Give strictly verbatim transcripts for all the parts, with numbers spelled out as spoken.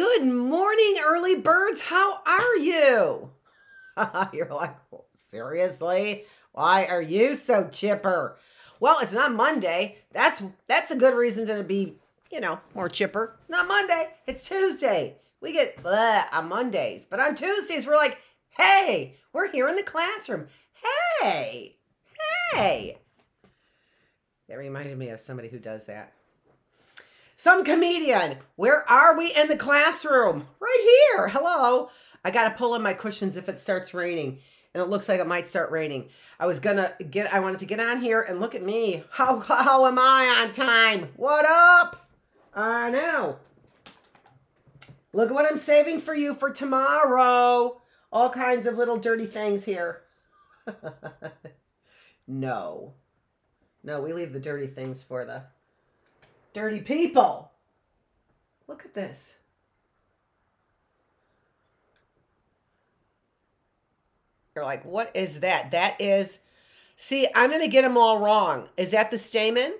Good morning, early birds. How are you? You're like, seriously? Why are you so chipper? Well, it's not Monday. That's that's a good reason to be, you know, more chipper. It's not Monday. It's Tuesday. We get blah on Mondays. But on Tuesdays, we're like, hey, we're here in the classroom. Hey, hey. That reminded me of somebody who does that. Some comedian. Where are we in the classroom? Right here. Hello. I got to pull in my cushions if it starts raining. And it looks like it might start raining. I was going to get, I wanted to get on here and look at me. How, how am I on time? What up? I know. Look at what I'm saving for you for tomorrow. All kinds of little dirty things here. No. No, we leave the dirty things for the dirty people. Look at this. You're like, what is that? That is, see, I'm going to get them all wrong. Is that the stamen?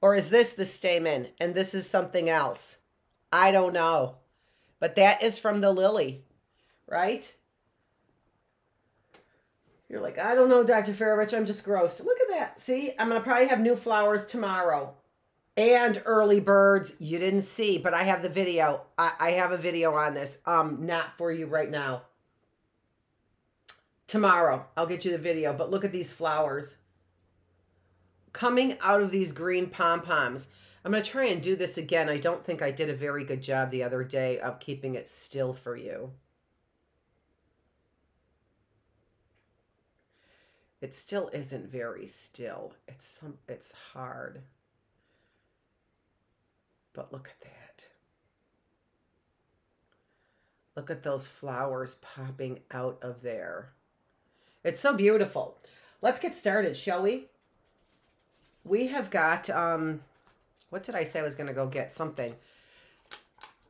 Or is this the stamen? And this is something else. I don't know. But that is from the lily, right? You're like, I don't know, Doctor Feravich. I'm just gross. Look at that. See, I'm going to probably have new flowers tomorrow. And early birds, you didn't see, but I have the video. I, I have a video on this. Um, not for you right now. Tomorrow, I'll get you the video, but look at these flowers coming out of these green pom-poms. I'm going to try and do this again. I don't think I did a very good job the other day of keeping it still for you. It still isn't very still. It's some, it's hard. But look at that. Look at those flowers popping out of there. It's so beautiful. Let's get started, shall we? We have got, um, what did I say I was going to go get? Something.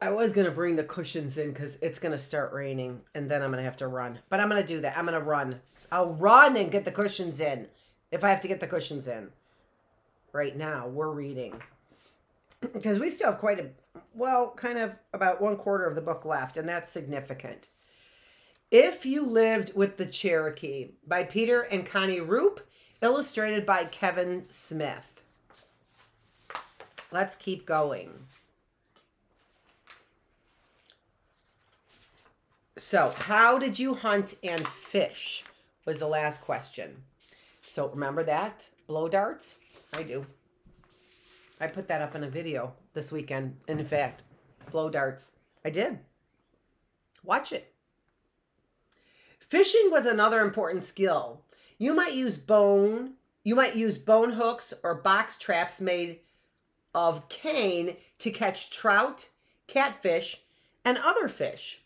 I was going to bring the cushions in because it's going to start raining and then I'm going to have to run. But I'm going to do that. I'm going to run. I'll run and get the cushions in if I have to get the cushions in. Right now, we're reading. Because we still have quite a, well, kind of about one quarter of the book left, and that's significant. If You Lived with the Cherokee by Peter and Connie Roop, illustrated by Kevin Smith. Let's keep going. So, how did you hunt and fish was the last question. So, remember that? Blow darts? I do. I put that up in a video this weekend. And in fact, blow darts. I did. Watch it. Fishing was another important skill. You might use bone, you might use bone hooks or box traps made of cane to catch trout, catfish, and other fish.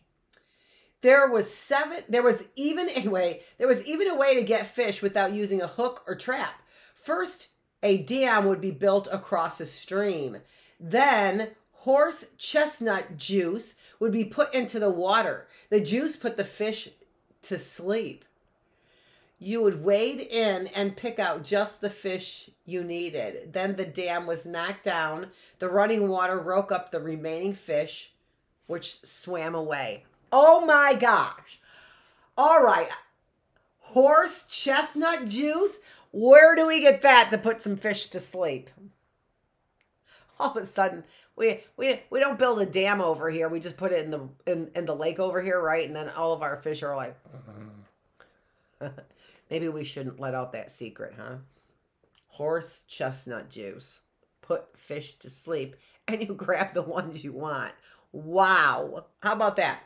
There was seven, there was even a way, there was even a way to get fish without using a hook or trap. First, a dam would be built across a stream. Then horse chestnut juice would be put into the water. The juice put the fish to sleep. You would wade in and pick out just the fish you needed. Then the dam was knocked down. The running water broke up the remaining fish, which swam away. Oh my gosh. All right. Horse chestnut juice? Where do we get that to put some fish to sleep? All of a sudden, we we we don't build a dam over here. We just put it in the in, in the lake over here, right? And then all of our fish are like, maybe we shouldn't let out that secret, huh? Horse chestnut juice. Put fish to sleep, and you grab the ones you want. Wow. How about that?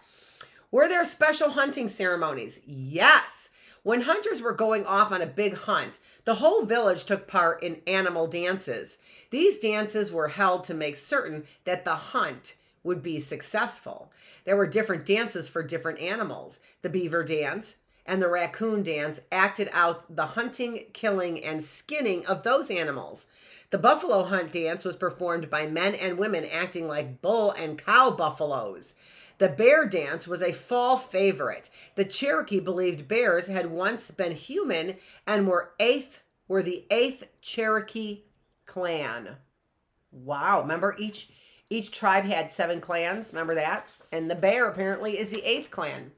Were there special hunting ceremonies? Yes. When hunters were going off on a big hunt, the whole village took part in animal dances. These dances were held to make certain that the hunt would be successful. There were different dances for different animals. The beaver dance and the raccoon dance acted out the hunting, killing, and skinning of those animals. The buffalo hunt dance was performed by men and women acting like bull and cow buffaloes. The bear dance was a fall favorite. The Cherokee believed bears had once been human and were eighth were the eighth Cherokee clan. Wow, remember each Each tribe had seven clans, remember that? And the bear apparently is the eighth clan.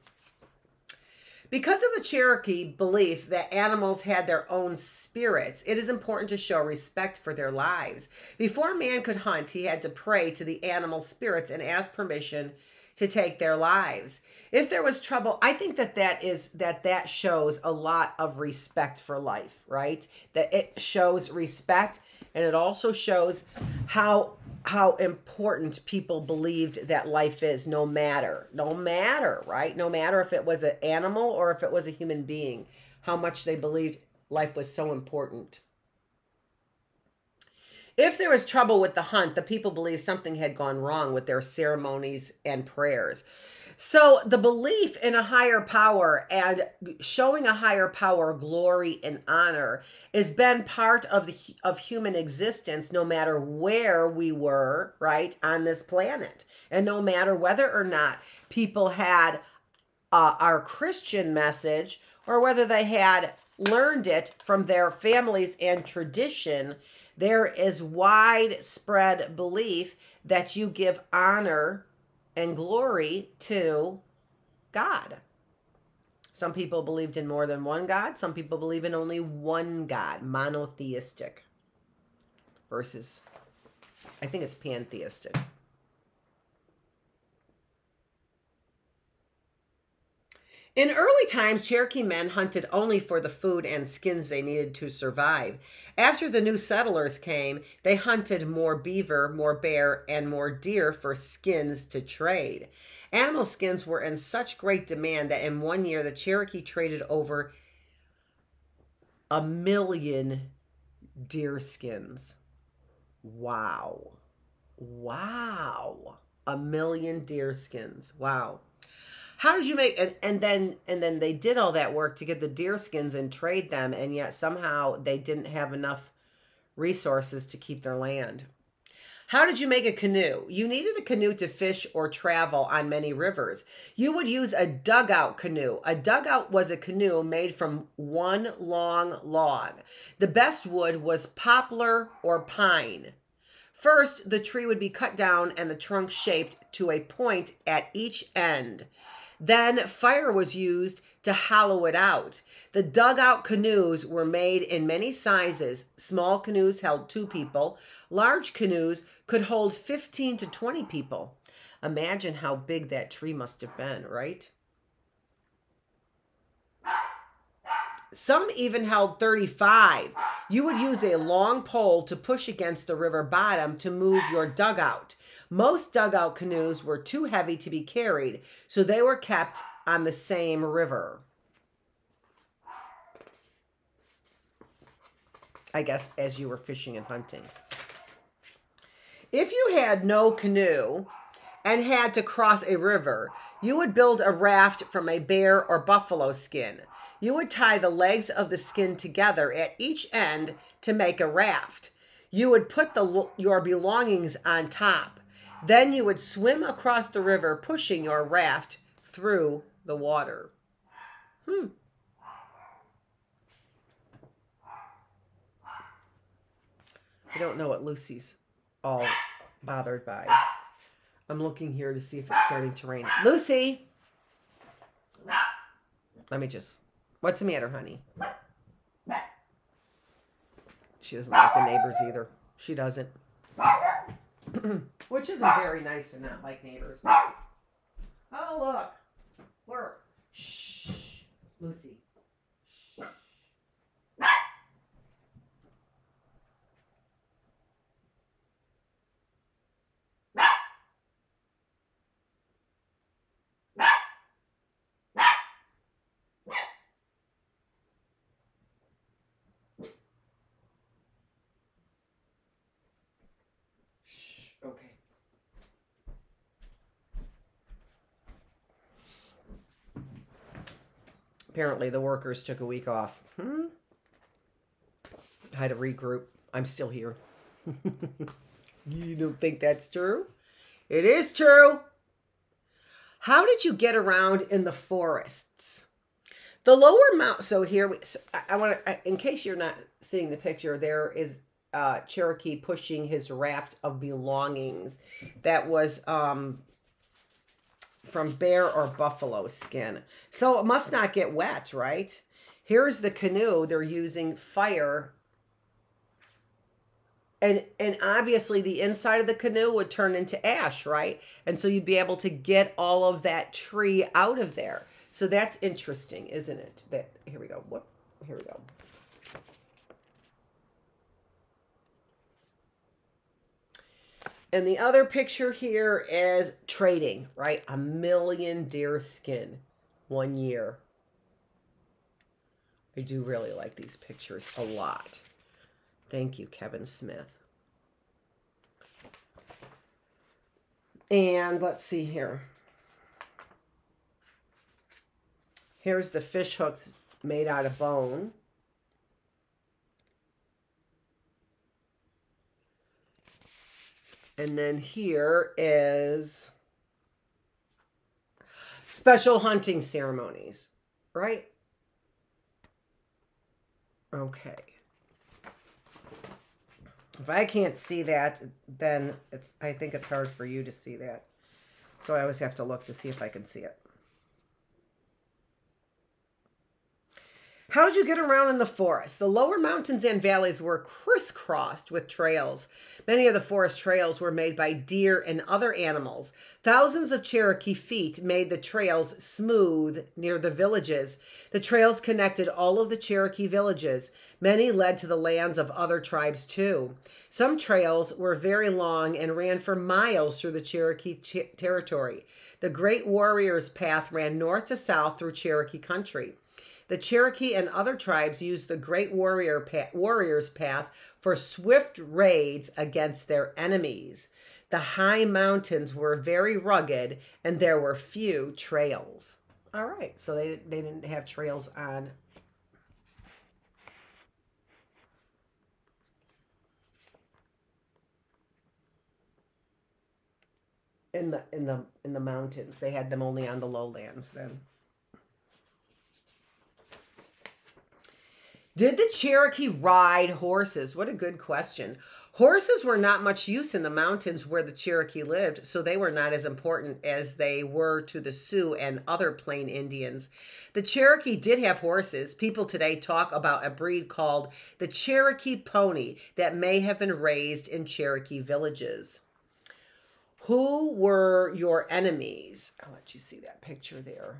Because of the Cherokee belief that animals had their own spirits, it is important to show respect for their lives. Before man could hunt, he had to pray to the animal spirits and ask permission to take their lives. If there was trouble, I think that that is that that shows a lot of respect for life, right? That it shows respect, and it also shows how how important people believed that life is, no matter, no matter, right? No matter if it was an animal or if it was a human being, how much they believed life was so important. If there was trouble with the hunt, the people believed something had gone wrong with their ceremonies and prayers. So the belief in a higher power and showing a higher power glory and honor has been part of the of human existence, no matter where we were, right, on this planet. And no matter whether or not people had uh, our Christian message or whether they had learned it from their families and tradition, there is widespread belief that you give honor and glory to God. Some people believed in more than one God. Some people believe in only one God, monotheistic, versus, I think it's pantheistic. In early times, Cherokee men hunted only for the food and skins they needed to survive. After the new settlers came, they hunted more beaver, more bear, and more deer for skins to trade. Animal skins were in such great demand that in one year, the Cherokee traded over a million deer skins. Wow. Wow. A million deer skins. Wow. How did you make, and, and then and then they did all that work to get the deer skins and trade them, and yet somehow they didn't have enough resources to keep their land. How did you make a canoe? You needed a canoe to fish or travel on many rivers. You would use a dugout canoe. A dugout was a canoe made from one long log. The best wood was poplar or pine. First, the tree would be cut down and the trunk shaped to a point at each end. Then fire was used to hollow it out. The dugout canoes were made in many sizes. Small canoes held two people. Large canoes could hold fifteen to twenty people. Imagine how big that tree must have been, right? Some even held thirty-five. You would use a long pole to push against the river bottom to move your dugout. Most dugout canoes were too heavy to be carried, so they were kept on the same river. I guess as you were fishing and hunting. If you had no canoe and had to cross a river, you would build a raft from a bear or buffalo skin. You would tie the legs of the skin together at each end to make a raft. You would put the, your belongings on top. Then you would swim across the river, pushing your raft through the water. Hmm. I don't know what Lucy's all bothered by. I'm looking here to see if it's starting to rain. Lucy! Let me just... What's the matter, honey? She doesn't like the neighbors either. She doesn't. Which isn't very nice to not like neighbors. Oh, look. We're... Shh. Lucy. Shh. Okay. Apparently the workers took a week off. Hmm? I had to regroup. I'm still here. You don't think that's true? It is true. How did you get around in the forests? The lower mount. So here, we, so I, I want to, in case you're not seeing the picture, there is uh, Cherokee pushing his raft of belongings that was um, from bear or buffalo skin. So it must not get wet, right? Here's the canoe. They're using fire. And, and obviously the inside of the canoe would turn into ash, right? And so you'd be able to get all of that tree out of there. So that's interesting, isn't it? That, here we go. Whoop, here we go. And the other picture here is trading, right? A million deer skin one year. I do really like these pictures a lot. Thank you, Kevin Smith. And let's see here. Here's the fish hooks made out of bone. And then here is special hunting ceremonies, right? Okay. If I can't see that, then it's, I think it's hard for you to see that. So I always have to look to see if I can see it. How did you get around in the forest? The lower mountains and valleys were crisscrossed with trails. Many of the forest trails were made by deer and other animals. Thousands of Cherokee feet made the trails smooth near the villages. The trails connected all of the Cherokee villages. Many led to the lands of other tribes too. Some trails were very long and ran for miles through the Cherokee ch- territory. The Great Warrior's Path ran north to south through Cherokee country. The Cherokee and other tribes used the Great Warrior path, Warrior's Path for swift raids against their enemies. The high mountains were very rugged, and there were few trails. All right, so they, they didn't have trails on. In the, in the, in the mountains. They had them only on the lowlands then. Did the Cherokee ride horses? What a good question. Horses were not much use in the mountains where the Cherokee lived, so they were not as important as they were to the Sioux and other Plain Indians. The Cherokee did have horses. People today talk about a breed called the Cherokee pony that may have been raised in Cherokee villages. Who were your enemies? I'll let you see that picture there.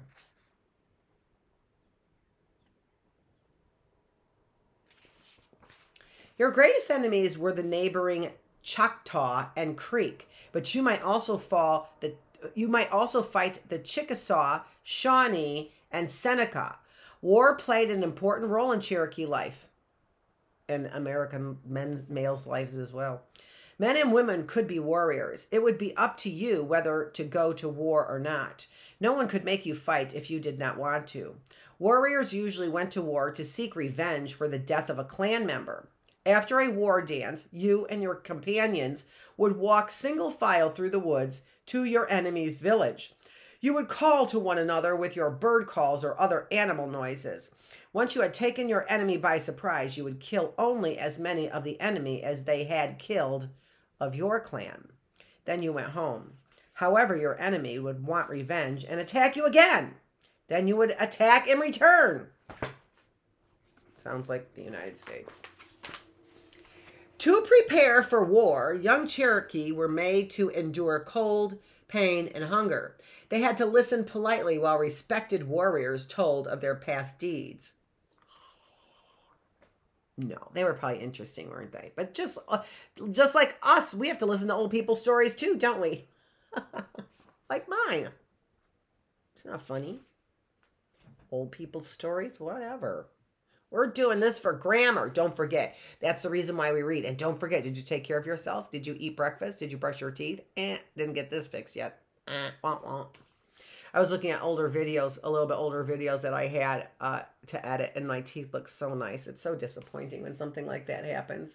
Your greatest enemies were the neighboring Choctaw and Creek, but you might also fall the you might also fight the Chickasaw, Shawnee, and Seneca. War played an important role in Cherokee life and American men's males' lives as well. Men and women could be warriors. It would be up to you whether to go to war or not. No one could make you fight if you did not want to. Warriors usually went to war to seek revenge for the death of a clan member. After a war dance, you and your companions would walk single file through the woods to your enemy's village. You would call to one another with your bird calls or other animal noises. Once you had taken your enemy by surprise, you would kill only as many of the enemy as they had killed of your clan. Then you went home. However, your enemy would want revenge and attack you again. Then you would attack in return. Sounds like the United States. To prepare for war, young Cherokee were made to endure cold, pain, and hunger. They had to listen politely while respected warriors told of their past deeds. No, they were probably interesting, weren't they? But just, just like us, we have to listen to old people's stories too, don't we? Like mine. It's not funny. Old people's stories, whatever. We're doing this for grammar. Don't forget. That's the reason why we read. And don't forget, did you take care of yourself? Did you eat breakfast? Did you brush your teeth? Eh, didn't get this fixed yet. Eh, womp womp. I was looking at older videos, a little bit older videos that I had uh, to edit, and my teeth look so nice. It's so disappointing when something like that happens.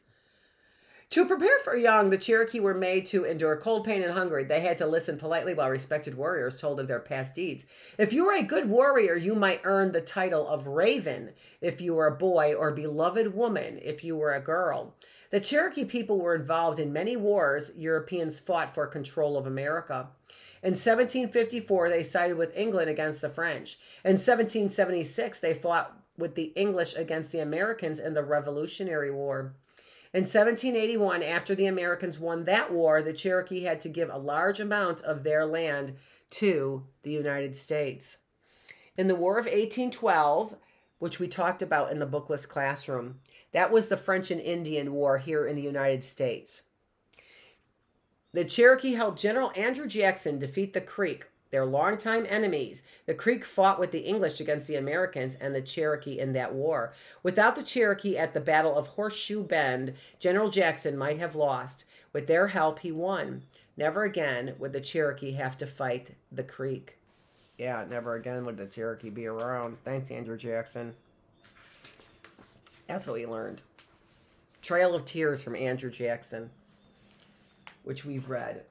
To prepare for young, the Cherokee were made to endure cold, pain, and hunger. They had to listen politely while respected warriors told of their past deeds. If you were a good warrior, you might earn the title of Raven if you were a boy, or beloved woman if you were a girl. The Cherokee people were involved in many wars. Europeans fought for control of America. In seventeen fifty-four, they sided with England against the French. In seventeen seventy-six, they fought with the English against the Americans in the Revolutionary War. In seventeen eighty-one, after the Americans won that war, the Cherokee had to give a large amount of their land to the United States. In the War of eighteen twelve, which we talked about in the Bookless Classroom, that was the French and Indian War here in the United States. The Cherokee helped General Andrew Jackson defeat the Creek, their longtime enemies. The Creek fought with the English against the Americans and the Cherokee in that war. Without the Cherokee at the Battle of Horseshoe Bend, General Jackson might have lost. With their help, he won. Never again would the Cherokee have to fight the Creek. Yeah, never again would the Cherokee be around. Thanks, Andrew Jackson. That's what we learned. Trail of Tears from Andrew Jackson, which we've read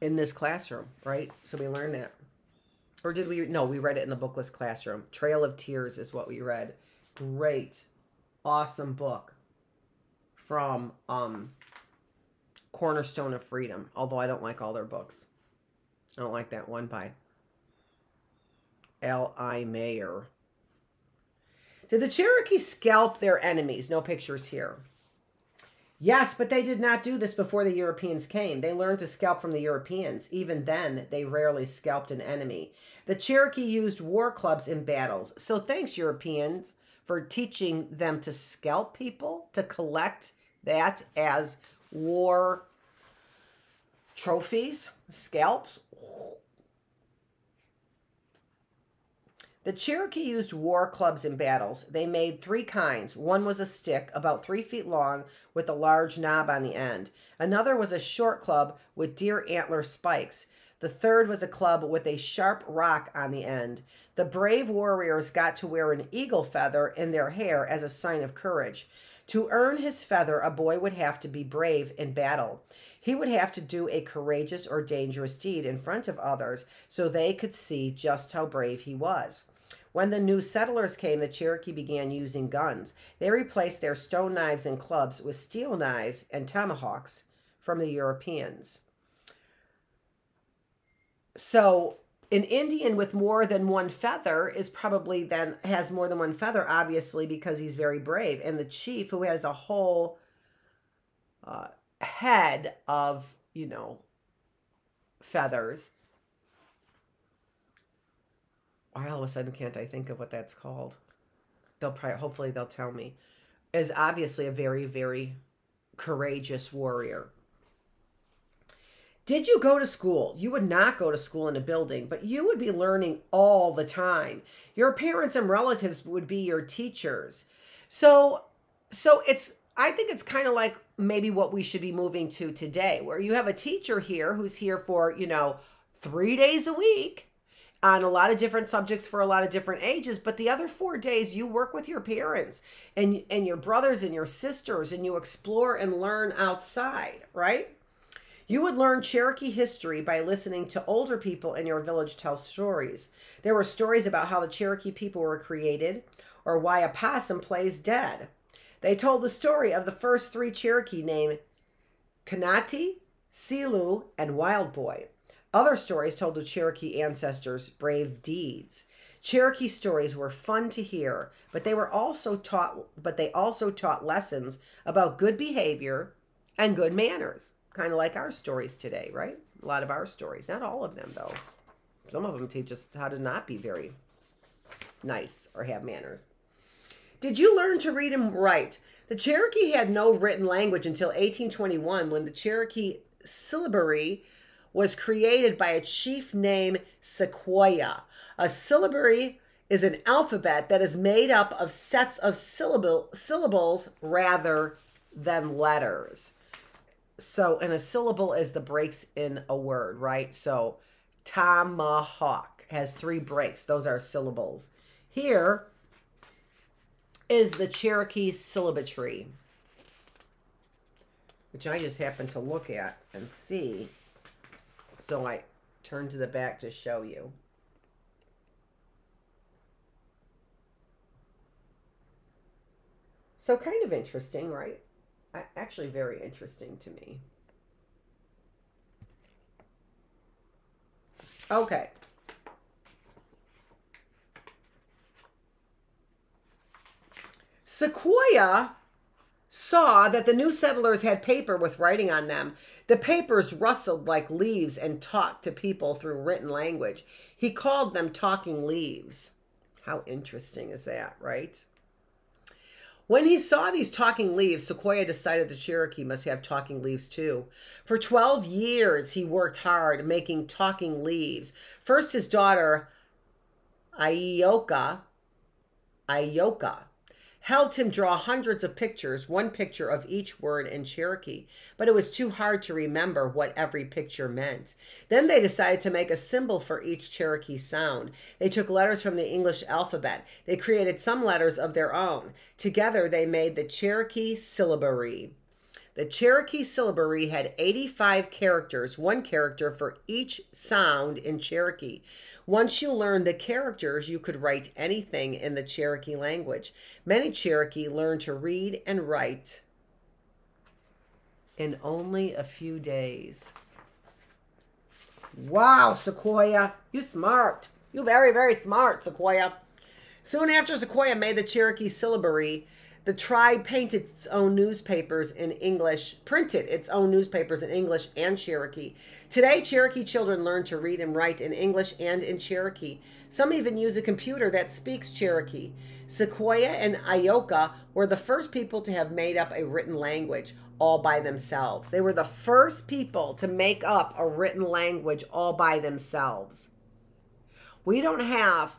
in this classroom, right? So we learned that. Or did we? No, we read it in the Bookless Classroom. Trail of Tears is what we read. Great, awesome book from um, Cornerstone of Freedom, although I don't like all their books. I don't like that one by L I Mayer. Did the Cherokee scalp their enemies? No pictures here. Yes, but they did not do this before the Europeans came. They learned to scalp from the Europeans. Even then, they rarely scalped an enemy. The Cherokee used war clubs in battles. So thanks, Europeans, for teaching them to scalp people, to collect that as war trophies, scalps. The Cherokee used war clubs in battles. They made three kinds. One was a stick about three feet long with a large knob on the end. Another was a short club with deer antler spikes. The third was a club with a sharp rock on the end. The brave warriors got to wear an eagle feather in their hair as a sign of courage. To earn his feather, a boy would have to be brave in battle. He would have to do a courageous or dangerous deed in front of others so they could see just how brave he was. When the new settlers came, the Cherokee began using guns. They replaced their stone knives and clubs with steel knives and tomahawks from the Europeans. So an Indian with more than one feather is probably then has more than one feather, obviously, because he's very brave. And the chief, who has a whole uh, head of, you know, feathers. All of a sudden can't I think of what that's called? They'll probably, hopefully they'll tell me. Is obviously a very, very courageous warrior. Did you go to school? You would not go to school in a building, but you would be learning all the time. Your parents and relatives would be your teachers. So, so it's, I think it's kind of like maybe what we should be moving to today, where you have a teacher here who's here for, you know, three days a week, on a lot of different subjects for a lot of different ages, but the other four days you work with your parents and, and your brothers and your sisters, and you explore and learn outside, right? You would learn Cherokee history by listening to older people in your village tell stories. There were stories about how the Cherokee people were created or why a possum plays dead. They told the story of the first three Cherokee named Kanati, Silu, and Wild Boy. Other stories told of Cherokee ancestors' brave deeds. Cherokee stories were fun to hear, but they were also taught but they also taught lessons about good behavior and good manners, kind of like our stories today, right? A lot of our stories, not all of them though. Some of them teach us how to not be very nice or have manners. Did you learn to read and write? The Cherokee had no written language until eighteen twenty-one, when the Cherokee syllabary was created by a chief named Sequoyah. A syllabary is an alphabet that is made up of sets of syllable, syllables rather than letters. So, and a syllable is the breaks in a word, right? So, tomahawk has three breaks. Those are syllables. Here is the Cherokee syllabary, which I just happened to look at and see. So I turn to the back to show you. So kind of interesting, right? Actually very interesting to me. Okay. Sequoyah saw that the new settlers had paper with writing on them. The papers rustled like leaves and talked to people through written language. He called them talking leaves. How interesting is that, right? When he saw these talking leaves, Sequoyah decided the Cherokee must have talking leaves too. For twelve years, he worked hard making talking leaves. First, his daughter, Ayoka, Ayoka, helped him draw hundreds of pictures, one picture of each word in Cherokee, but it was too hard to remember what every picture meant. Then they decided to make a symbol for each Cherokee sound. They took letters from the English alphabet. They created some letters of their own. Together, they made the Cherokee syllabary. The Cherokee syllabary had eighty-five characters, one character for each sound in Cherokee. Once you learned the characters, you could write anything in the Cherokee language. Many Cherokee learned to read and write in only a few days. Wow, Sequoyah, you smart. You very, very smart, Sequoyah. Soon after Sequoyah made the Cherokee syllabary, the tribe painted its own newspapers in English, printed its own newspapers in English and Cherokee. Today, Cherokee children learn to read and write in English and in Cherokee. Some even use a computer that speaks Cherokee. Sequoyah and Ayoka were the first people to have made up a written language all by themselves. They were the first people to make up a written language all by themselves. We don't have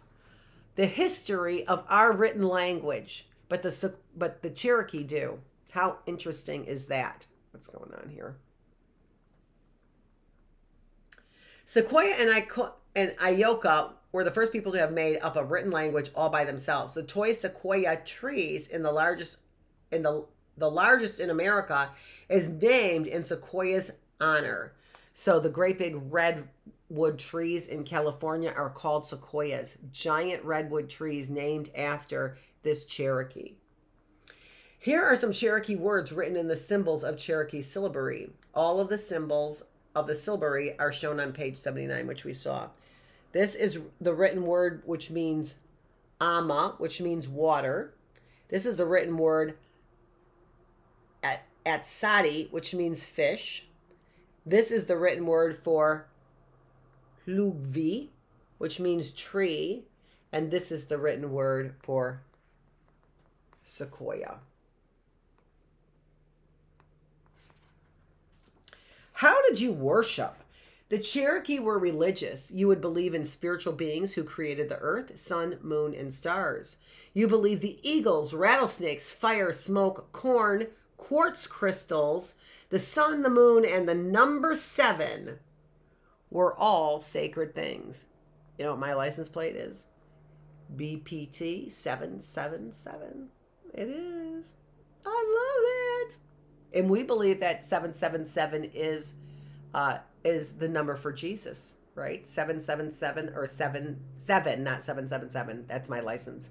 the history of our written language, But the, but the Cherokee do. How interesting is that? What's going on here? Sequoyah and, I, and Ayoka were the first people to have made up a written language all by themselves. The toy Sequoyah trees in the largest in the the largest in America is named in Sequoyah's honor. So the great big redwood trees in California are called sequoias. Giant redwood trees named after this Cherokee. Here are some Cherokee words written in the symbols of Cherokee syllabary. All of the symbols of the syllabary are shown on page seventy-nine, which we saw. This is the written word which means ama, which means water. This is a written word at atsadi, which means fish. This is the written word for lugvi, which means tree. And this is the written word for Sequoyah. How did you worship? The Cherokee were religious. You would believe in spiritual beings who created the earth, sun, moon, and stars. You believed the eagles, rattlesnakes, fire, smoke, corn, quartz crystals, the sun, the moon, and the number seven were all sacred things. You know what my license plate is? B P T seven seven seven. It is. I love it. And we believe that seven seven seven is uh is the number for Jesus, right? seven seven seven or seven seven, not seven seven seven. That's my license.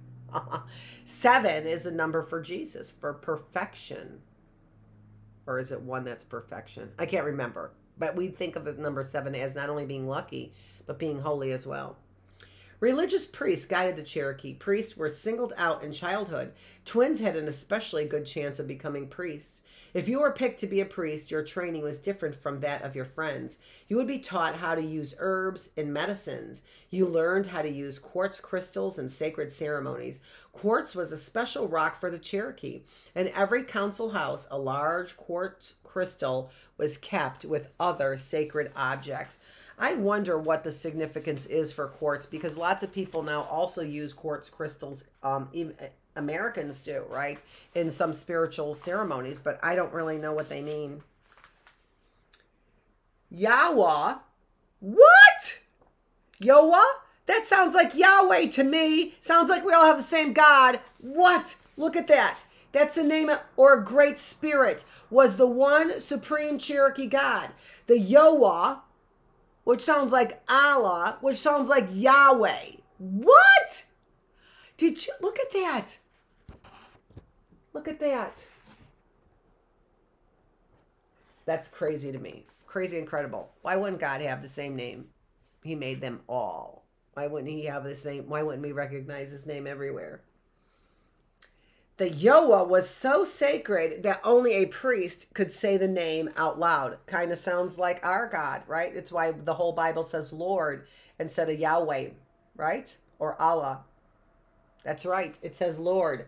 seven is a number for Jesus, for perfection. Or is it one that's perfection? I can't remember. But we think of the number seven as not only being lucky, but being holy as well. Religious priests guided the Cherokee. Priests were singled out in childhood. Twins had an especially good chance of becoming priests. If you were picked to be a priest, your training was different from that of your friends. You would be taught how to use herbs and medicines. You learned how to use quartz crystals and sacred ceremonies. Quartz was a special rock for the Cherokee. In every council house, a large quartz crystal was kept with other sacred objects. I wonder what the significance is for quartz, because lots of people now also use quartz crystals. Um, even Americans do, right? In some spiritual ceremonies, but I don't really know what they mean. Yawa. What? Yowa? That sounds like Yahweh to me. Sounds like we all have the same God. What? Look at that. That's the name of, or Great Spirit, was the one supreme Cherokee God. The Yowa, which sounds like Allah, which sounds like Yahweh. What? Did you look at that? Look at that. That's crazy to me. Crazy incredible. Why wouldn't God have the same name? He made them all. Why wouldn't he have the same? Why wouldn't we recognize his name everywhere? The Yowa was so sacred that only a priest could say the name out loud. Kind of sounds like our God, right? It's why the whole Bible says Lord instead of Yahweh, right? Or Allah. That's right. It says Lord.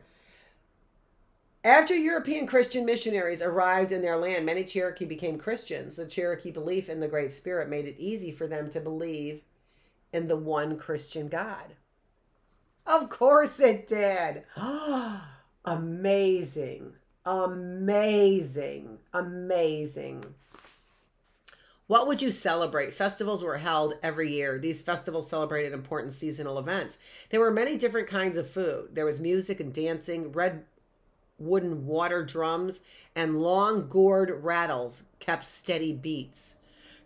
After European Christian missionaries arrived in their land, many Cherokee became Christians. The Cherokee belief in the Great Spirit made it easy for them to believe in the one Christian God. Of course it did. Amazing. Amazing. Amazing. What would you celebrate? Festivals were held every year. These festivals celebrated important seasonal events. There were many different kinds of food. There was music and dancing, red wooden water drums, and long gourd rattles kept steady beats.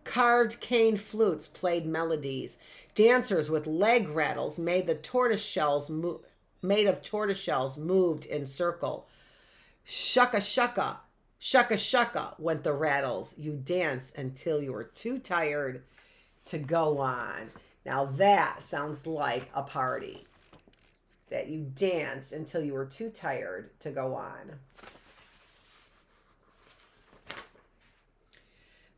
Carved cane flutes played melodies. Dancers with leg rattles made the tortoise shells move. made of tortoise shells moved in circle. Shucka shucka, shucka shucka went the rattles. You danced until you were too tired to go on. Now that sounds like a party. That you danced until you were too tired to go on.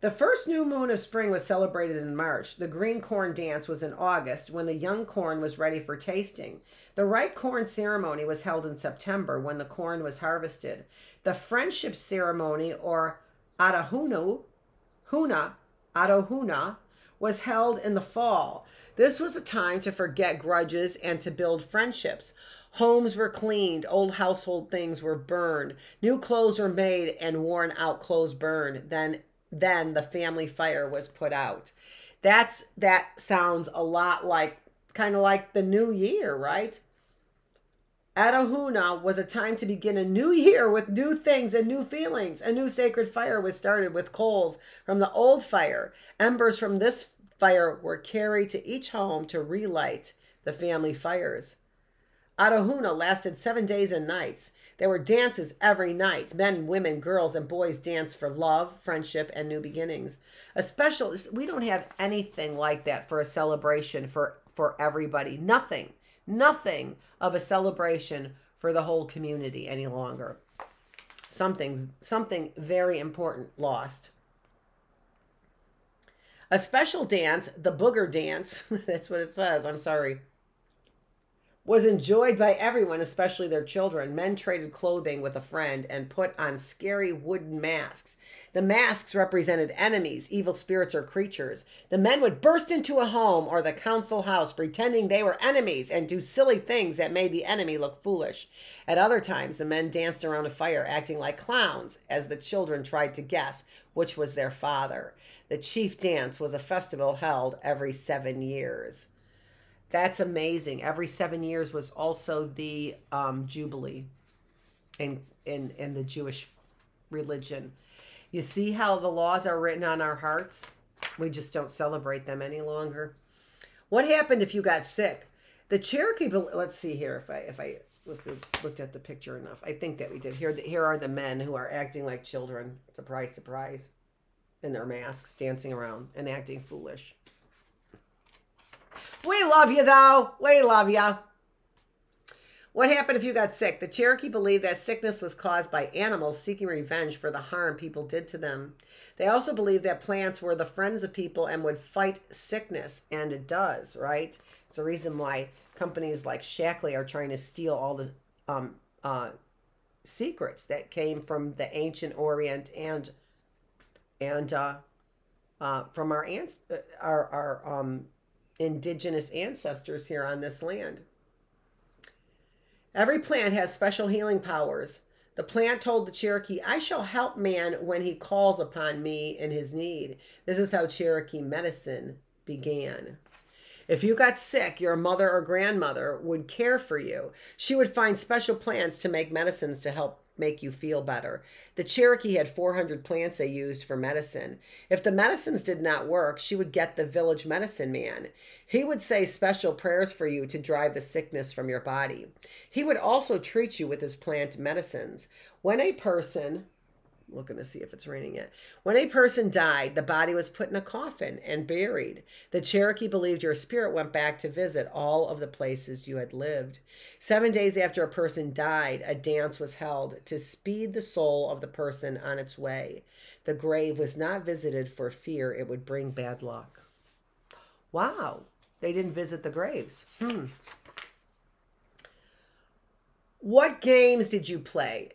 The first new moon of spring was celebrated in March. The green corn dance was in August when the young corn was ready for tasting. The ripe corn ceremony was held in September when the corn was harvested. The friendship ceremony, or Adohuna, Huna, Adohuna, was held in the fall. This was a time to forget grudges and to build friendships. Homes were cleaned, old household things were burned, new clothes were made and worn out clothes burned. Then Then the family fire was put out. That's, that sounds a lot like, kind of like the new year, right? Adohuna was a time to begin a new year with new things and new feelings. A new sacred fire was started with coals from the old fire. Embers from this fire were carried to each home to relight the family fires. Adohuna lasted seven days and nights. There were dances every night. Men, women, girls, and boys danced for love, friendship, and new beginnings. A special, we don't have anything like that for a celebration for, for everybody. Nothing, nothing of a celebration for the whole community any longer. Something, something very important lost. A special dance, the booger dance, that's what it says, I'm sorry, was enjoyed by everyone, especially their children. Men traded clothing with a friend and put on scary wooden masks. The masks represented enemies, evil spirits, or creatures. The men would burst into a home or the council house pretending they were enemies and do silly things that made the enemy look foolish. At other times, the men danced around a fire acting like clowns as the children tried to guess which was their father. The chief dance was a festival held every seven years. That's amazing. Every seven years was also the um, Jubilee in, in, in the Jewish religion. You see how the laws are written on our hearts? We just don't celebrate them any longer. What happened if you got sick? The Cherokee, let's see here if I, if I looked at the picture enough. I think that we did. Here, here are the men who are acting like children. Surprise, surprise. In their masks, dancing around and acting foolish. We love you, though. We love you. What happened if you got sick? The Cherokee believed that sickness was caused by animals seeking revenge for the harm people did to them. They also believed that plants were the friends of people and would fight sickness, and it does, right? It's the reason why companies like Shackley are trying to steal all the um, uh, secrets that came from the ancient Orient and and uh, uh, from our ans our our um. indigenous ancestors here on this land. Every plant has special healing powers. The plant told the Cherokee, I shall help man when he calls upon me in his need. This is how Cherokee medicine began. If you got sick, your mother or grandmother would care for you. She would find special plants to make medicines to help make you feel better. The Cherokee had four hundred plants they used for medicine. If the medicines did not work, she would get the village medicine man. He would say special prayers for you to drive the sickness from your body. He would also treat you with his plant medicines. When a person... looking to see if it's raining yet. When a person died, the body was put in a coffin and buried. The Cherokee believed your spirit went back to visit all of the places you had lived. Seven days after a person died, a dance was held to speed the soul of the person on its way. The grave was not visited for fear it would bring bad luck. Wow. They didn't visit the graves. Hmm. What games did you play?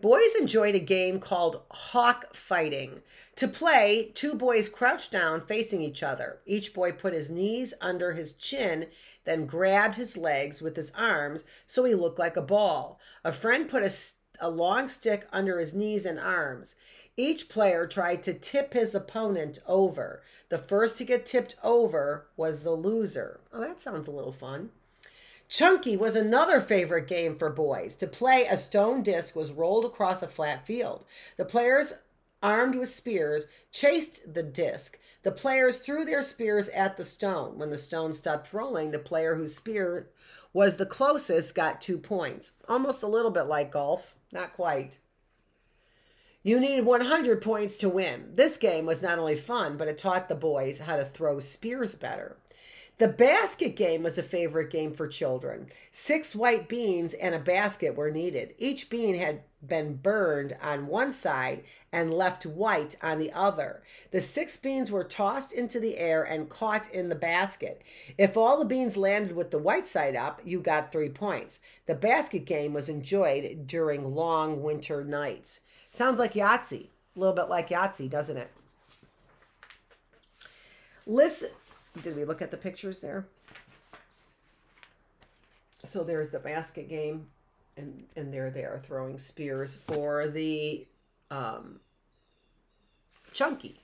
Boys enjoyed a game called hawk fighting. To play, two boys crouched down facing each other. Each boy put his knees under his chin, then grabbed his legs with his arms so he looked like a ball. A friend put a, a long stick under his knees and arms. Each player tried to tip his opponent over. The first to get tipped over was the loser. Oh, that sounds a little fun. Chunky was another favorite game for boys. To play, a stone disc was rolled across a flat field. The players, armed with spears, chased the disc. The players threw their spears at the stone. When the stone stopped rolling, the player whose spear was the closest got two points. Almost a little bit like golf. Not quite. You needed one hundred points to win. This game was not only fun, but it taught the boys how to throw spears better. The basket game was a favorite game for children. Six white beans and a basket were needed. Each bean had been burned on one side and left white on the other. The six beans were tossed into the air and caught in the basket. If all the beans landed with the white side up, you got three points. The basket game was enjoyed during long winter nights. Sounds like Yahtzee. A little bit like Yahtzee, doesn't it? Listen. Did we look at the pictures there? So there's the basket game, and, and there they are throwing spears for the um, Chunky.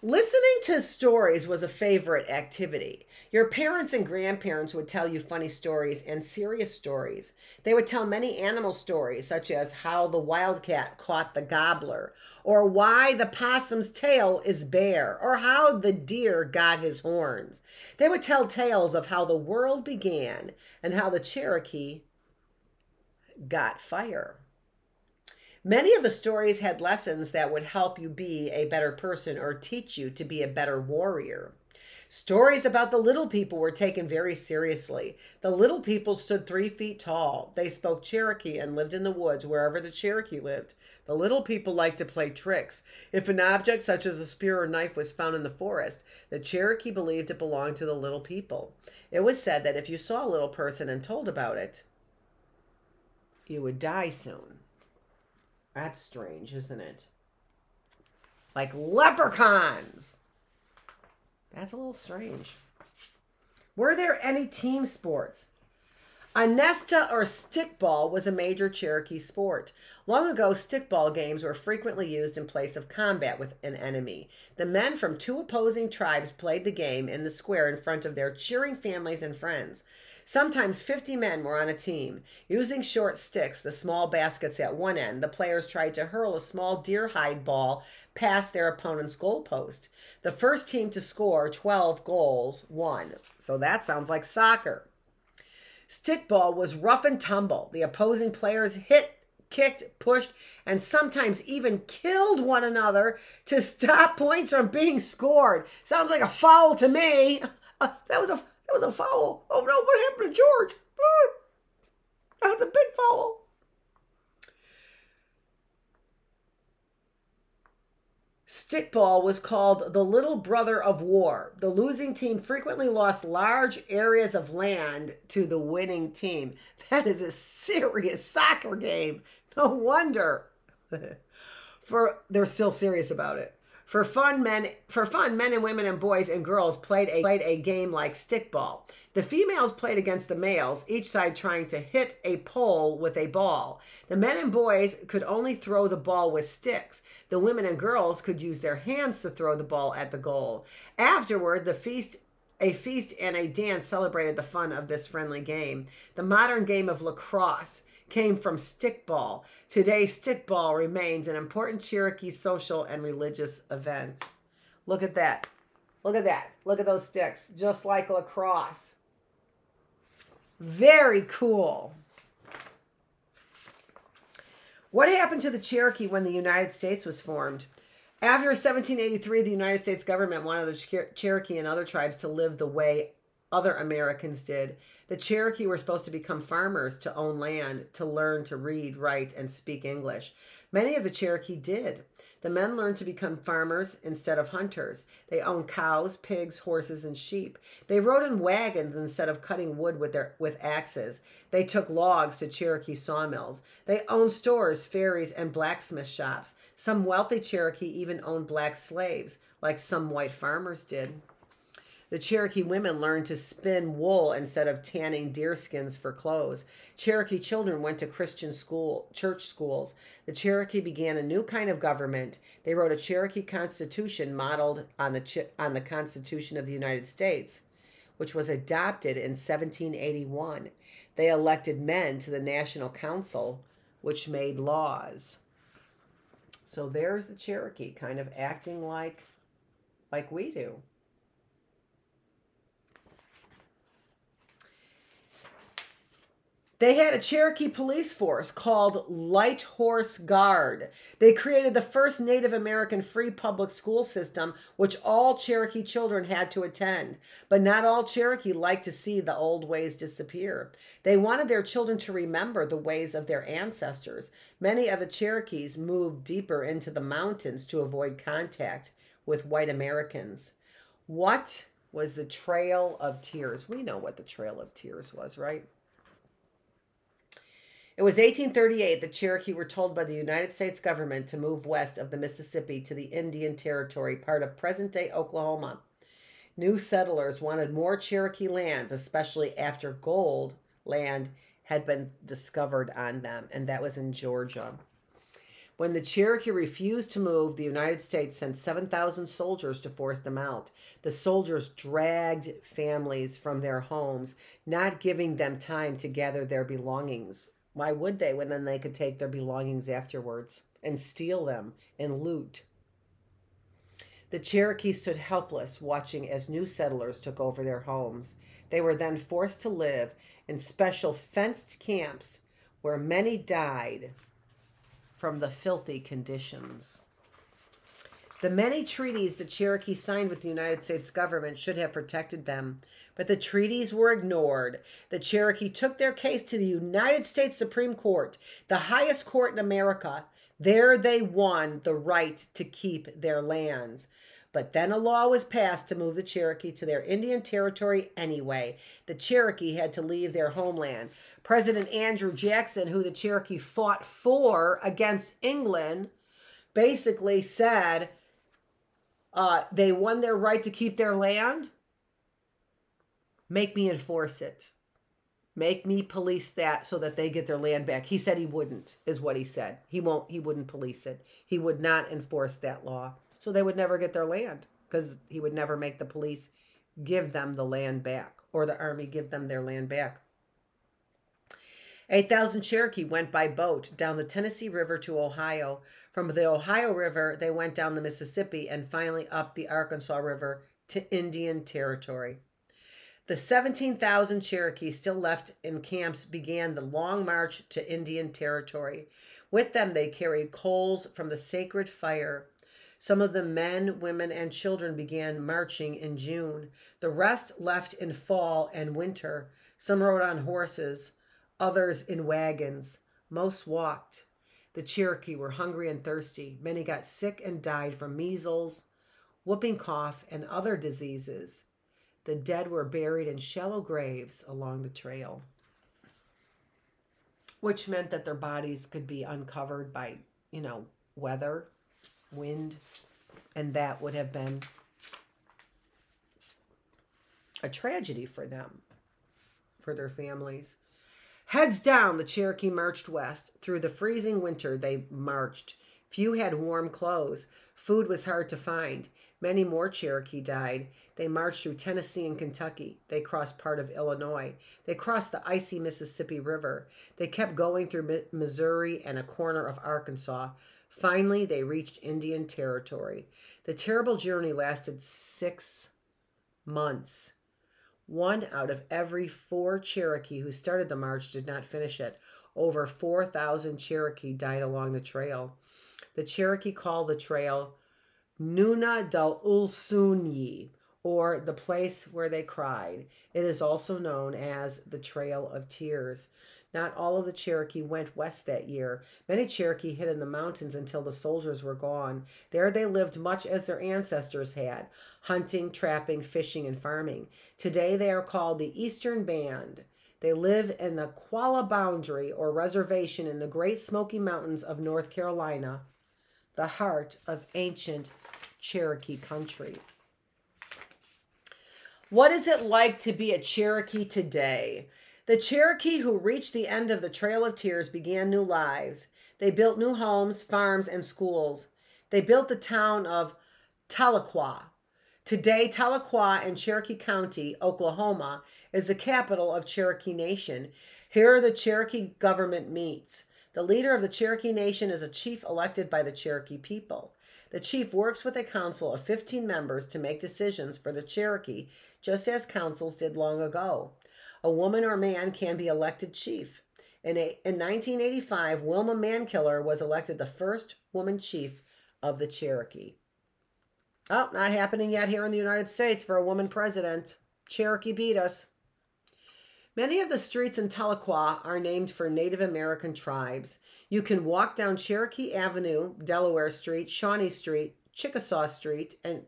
Listening to stories was a favorite activity. Your parents and grandparents would tell you funny stories and serious stories. They would tell many animal stories, such as how the wildcat caught the gobbler, or why the possum's tail is bare, or how the deer got his horns. They would tell tales of how the world began and how the Cherokee got fire. Many of the stories had lessons that would help you be a better person or teach you to be a better warrior. Stories about the little people were taken very seriously. The little people stood three feet tall. They spoke Cherokee and lived in the woods wherever the Cherokee lived. The little people liked to play tricks. If an object such as a spear or knife was found in the forest, the Cherokee believed it belonged to the little people. It was said that if you saw a little person and told about it, you would die soon. That's strange, isn't it? Like leprechauns. That's a little strange. Were there any team sports? Anesta or stickball was a major Cherokee sport. Long ago, stickball games were frequently used in place of combat with an enemy. The men from two opposing tribes played the game in the square in front of their cheering families and friends. Sometimes fifty men were on a team. Using short sticks, the small baskets at one end, the players tried to hurl a small deer hide ball past their opponent's goalpost. The first team to score twelve goals won. So that sounds like soccer. Stickball was rough and tumble. The opposing players hit, kicked, pushed, and sometimes even killed one another to stop points from being scored. Sounds like a foul to me. Uh, that was a... That was a foul. Oh, no, what happened to George? That was a big foul. Stickball was called the little brother of war. The losing team frequently lost large areas of land to the winning team. That is a serious soccer game. No wonder. For they're still serious about it. For fun, men for fun, men and women and boys and girls played a played a game like stickball. The females played against the males, each side trying to hit a pole with a ball. The men and boys could only throw the ball with sticks. The women and girls could use their hands to throw the ball at the goal. Afterward, the feast A feast and a dance celebrated the fun of this friendly game. The modern game of lacrosse came from stickball. Today, stickball remains an important Cherokee social and religious event. Look at that. Look at that. Look at those sticks, just like lacrosse. Very cool. What happened to the Cherokee when the United States was formed? After seventeen eighty-three, the United States government wanted the Cher- Cherokee and other tribes to live the way other Americans did. The Cherokee were supposed to become farmers, to own land, to learn to read, write, and speak English. Many of the Cherokee did. The men learned to become farmers instead of hunters. They owned cows, pigs, horses, and sheep. They rode in wagons instead of cutting wood with their with axes. They took logs to Cherokee sawmills. They owned stores, ferries, and blacksmith shops. Some wealthy Cherokee even owned black slaves, like some white farmers did. The Cherokee women learned to spin wool instead of tanning deerskins for clothes. Cherokee children went to Christian school, church schools. The Cherokee began a new kind of government. They wrote a Cherokee constitution modeled on the, on the Constitution of the United States, which was adopted in seventeen eighty-one. They elected men to the National Council, which made laws. So there's the Cherokee kind of acting like, like we do. They had a Cherokee police force called Light Horse Guard. They created the first Native American free public school system, which all Cherokee children had to attend. But not all Cherokee liked to see the old ways disappear. They wanted their children to remember the ways of their ancestors. Many of the Cherokees moved deeper into the mountains to avoid contact with white Americans. What was the Trail of Tears? We know what the Trail of Tears was, right? It was eighteen thirty-eight the Cherokee were told by the United States government to move west of the Mississippi to the Indian Territory, part of present-day Oklahoma. New settlers wanted more Cherokee lands, especially after gold land had been discovered on them, and that was in Georgia. When the Cherokee refused to move, the United States sent seven thousand soldiers to force them out. The soldiers dragged families from their homes, not giving them time to gather their belongings. Why would they, when then they could take their belongings afterwards and steal them and loot? The Cherokee stood helpless, watching as new settlers took over their homes. They were then forced to live in special fenced camps where many died from the filthy conditions. The many treaties the Cherokee signed with the United States government should have protected them, but the treaties were ignored. The Cherokee took their case to the United States Supreme Court, the highest court in America. There they won the right to keep their lands. But then a law was passed to move the Cherokee to their Indian Territory anyway. The Cherokee had to leave their homeland. President Andrew Jackson, who the Cherokee fought for against England, basically said, Uh, they won their right to keep their land. Make me enforce it. Make me police that so that they get their land back. He said he wouldn't, is what he said. He won't, he wouldn't police it. He would not enforce that law. So they would never get their land because he would never make the police give them the land back or the army give them their land back. eight thousand Cherokee went by boat down the Tennessee River to Ohio. From the Ohio River, they went down the Mississippi and finally up the Arkansas River to Indian Territory. The seventeen thousand Cherokee still left in camps began the long march to Indian Territory. With them, they carried coals from the sacred fire. Some of the men, women, and children began marching in June. The rest left in fall and winter. Some rode on horses, others in wagons. Most walked. The Cherokee were hungry and thirsty. Many got sick and died from measles, whooping cough, and other diseases. The dead were buried in shallow graves along the trail, which meant that their bodies could be uncovered by, you know, weather, wind, And that would have been a tragedy for them, for their families. Heads down, the Cherokee marched west. Through the freezing winter, they marched. Few had warm clothes. Food was hard to find. Many more Cherokee died. They marched through Tennessee and Kentucky. They crossed part of Illinois. They crossed the icy Mississippi River. They kept going through Missouri and a corner of Arkansas. Finally, they reached Indian Territory. The terrible journey lasted six months. One out of every four Cherokee who started the march did not finish it. Over four thousand Cherokee died along the trail. The Cherokee called the trail Nuna Dal Ulsunyi, or the place where they cried. It is also known as the Trail of Tears. Not all of the Cherokee went west that year. Many Cherokee hid in the mountains until the soldiers were gone. There they lived much as their ancestors had, hunting, trapping, fishing, and farming. Today they are called the Eastern Band. They live in the Qualla Boundary, or reservation, in the Great Smoky Mountains of North Carolina, the heart of ancient Cherokee country. What is it like to be a Cherokee today? The Cherokee who reached the end of the Trail of Tears began new lives. They built new homes, farms, and schools. They built the town of Tahlequah. Today, Tahlequah in Cherokee County, Oklahoma, is the capital of Cherokee Nation. Here the Cherokee government meets. The leader of the Cherokee Nation is a chief elected by the Cherokee people. The chief works with a council of fifteen members to make decisions for the Cherokee, just as councils did long ago. A woman or man can be elected chief. In, a, in nineteen eighty-five, Wilma Mankiller was elected the first woman chief of the Cherokee. Oh, not happening yet here in the United States for a woman president. Cherokee beat us. Many of the streets in Tahlequah are named for Native American tribes. You can walk down Cherokee Avenue, Delaware Street, Shawnee Street, Chickasaw Street, and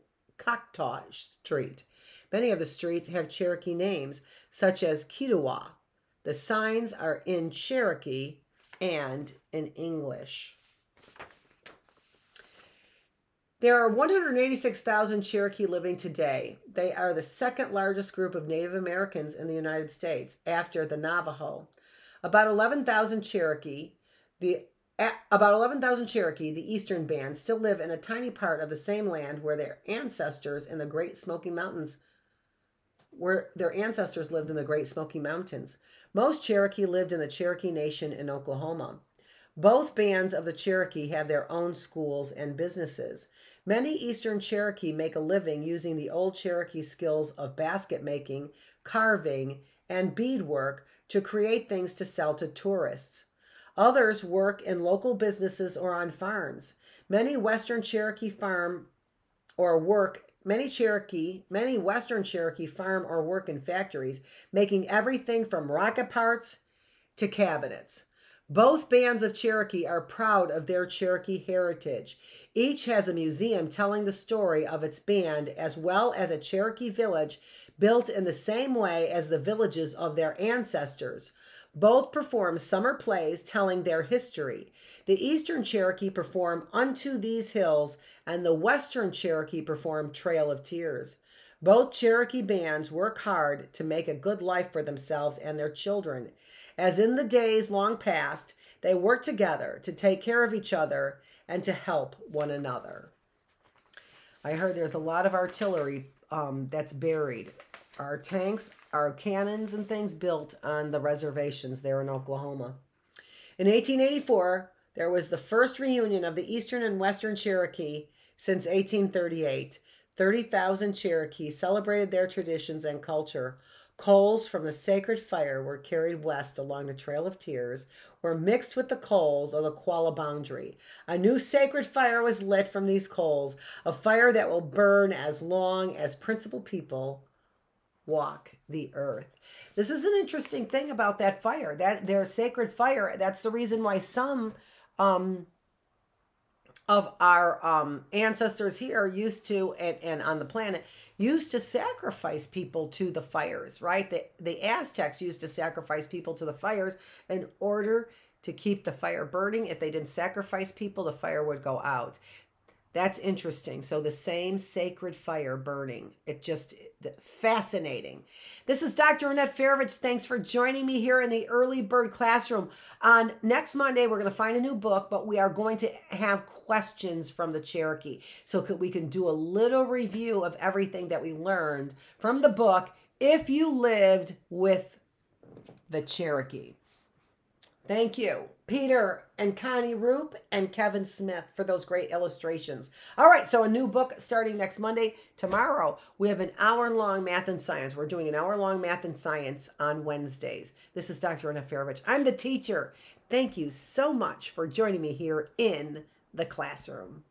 Choctaw Street. Many of the streets have Cherokee names, such as Kituwa. The signs are in Cherokee and in English. There are one hundred eighty-six thousand Cherokee living today. They are the second largest group of Native Americans in the United States, after the Navajo. About eleven thousand Cherokee, the About eleven thousand Cherokee, the Eastern Band, still live in a tiny part of the same land where their ancestors in the Great Smoky Mountains where their ancestors lived in the Great Smoky Mountains. Most Cherokee lived in the Cherokee Nation in Oklahoma. Both bands of the Cherokee have their own schools and businesses. Many Eastern Cherokee make a living using the old Cherokee skills of basket making, carving, and beadwork to create things to sell to tourists. Others work in local businesses or on farms. Many Western Cherokee farm or work Many Cherokee, many Western Cherokee farm or work in factories, making everything from rocket parts to cabinets. Both bands of Cherokee are proud of their Cherokee heritage. Each has a museum telling the story of its band, as well as a Cherokee village built in the same way as the villages of their ancestors. Both perform summer plays telling their history. The Eastern Cherokee perform Unto These Hills, and the Western Cherokee perform Trail of Tears. Both Cherokee bands work hard to make a good life for themselves and their children. As in the days long past, they work together to take care of each other and to help one another. I heard there's a lot of artillery um, that's buried. Our tanks, our cannons and things built on the reservations there in Oklahoma. In eighteen eighty-four, there was the first reunion of the Eastern and Western Cherokee since eighteen thirty-eight. thirty thousand Cherokee celebrated their traditions and culture. Coals from the sacred fire were carried west along the Trail of Tears, were mixed with the coals of the Qualla Boundary. A new sacred fire was lit from these coals, a fire that will burn as long as principal people walk the earth. This is an interesting thing about that fire, that their sacred fire. That's the reason why some um, of our um, ancestors here used to, and, and on the planet, used to sacrifice people to the fires, right? The, the Aztecs used to sacrifice people to the fires in order to keep the fire burning. If they didn't sacrifice people, the fire would go out. That's interesting. So the same sacred fire burning. It just fascinating. This is Doctor Annette Feravich. Thanks for joining me here in the Early Bird Classroom. On next Monday, we're going to find a new book, but we are going to have questions from the Cherokee. So could, we can do a little review of everything that we learned from the book, If You Lived with the Cherokee. Thank you, Peter and Connie Roop and Kevin Smith, for those great illustrations. All right, so a new book starting next Monday. Tomorrow, we have an hour-long math and science. We're doing an hour-long math and science on Wednesdays. This is Doctor Annette Feravich. I'm the teacher. Thank you so much for joining me here in the classroom.